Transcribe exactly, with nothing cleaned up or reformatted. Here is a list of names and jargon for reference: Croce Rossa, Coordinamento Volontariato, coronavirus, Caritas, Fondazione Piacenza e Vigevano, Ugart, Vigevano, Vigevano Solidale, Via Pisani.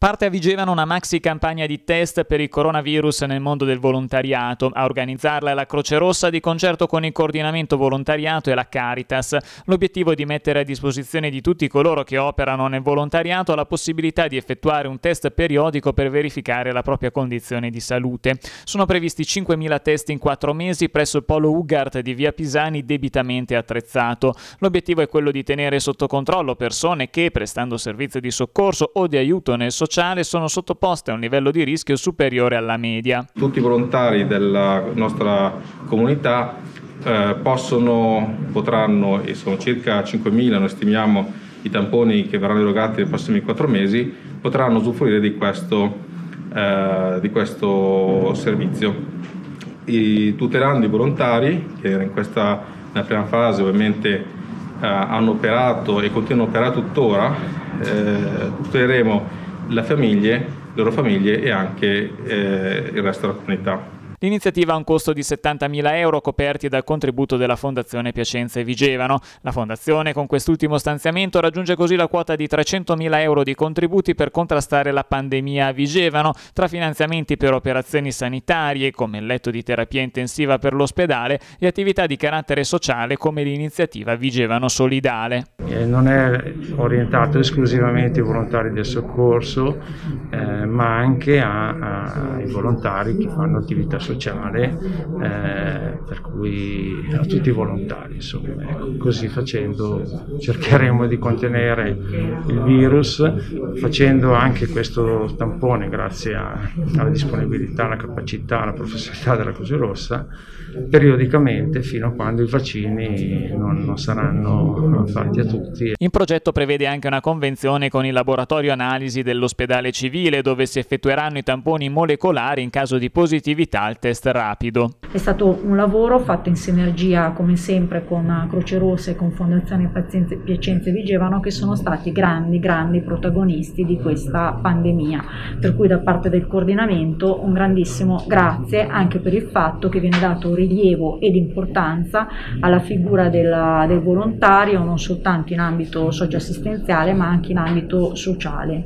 Parte a Vigevano una maxi campagna di test per il coronavirus nel mondo del volontariato. A organizzarla è la Croce Rossa di concerto con il coordinamento volontariato e la Caritas. L'obiettivo è di mettere a disposizione di tutti coloro che operano nel volontariato la possibilità di effettuare un test periodico per verificare la propria condizione di salute. Sono previsti cinquemila test in quattro mesi presso il polo Ugart di Via Pisani debitamente attrezzato. L'obiettivo è quello di tenere sotto controllo persone che, prestando servizio di soccorso o di aiuto nel sociale, sono sottoposte a un livello di rischio superiore alla media. Tutti i volontari della nostra comunità eh, possono, potranno, e sono circa cinquemila, noi stimiamo i tamponi che verranno erogati nei prossimi quattro mesi, potranno usufruire di questo, eh, di questo servizio. E tutelando i volontari che in questa nella prima fase ovviamente eh, hanno operato e continuano a operare tuttora, eh, tuteleremo le famiglie, le loro famiglie e anche eh, il resto della comunità. L'iniziativa ha un costo di settantamila euro coperti dal contributo della Fondazione Piacenza e Vigevano. La Fondazione con quest'ultimo stanziamento raggiunge così la quota di trecentomila euro di contributi per contrastare la pandemia a Vigevano, tra finanziamenti per operazioni sanitarie come il letto di terapia intensiva per l'ospedale e attività di carattere sociale come l'iniziativa Vigevano Solidale. Non è orientato esclusivamente ai volontari del soccorso, eh, ma anche ai volontari che fanno attività sociale. sociale, eh, per cui a tutti i volontari, insomma, ecco. Così facendo cercheremo di contenere il virus, facendo anche questo tampone grazie a, alla disponibilità, alla capacità, alla professionalità della Croce Rossa, periodicamente fino a quando i vaccini non, non saranno fatti a tutti. In progetto prevede anche una convenzione con il laboratorio analisi dell'ospedale civile, dove si effettueranno i tamponi molecolari in caso di positività al test rapido. È stato un lavoro fatto in sinergia, come sempre, con Croce Rossa e con Fondazione Piacenza e Vigevano, che sono stati grandi, grandi protagonisti di questa pandemia. Per cui da parte del coordinamento un grandissimo grazie anche per il fatto che viene dato rilievo ed importanza alla figura del, del volontario, non soltanto in ambito socio-assistenziale ma anche in ambito sociale.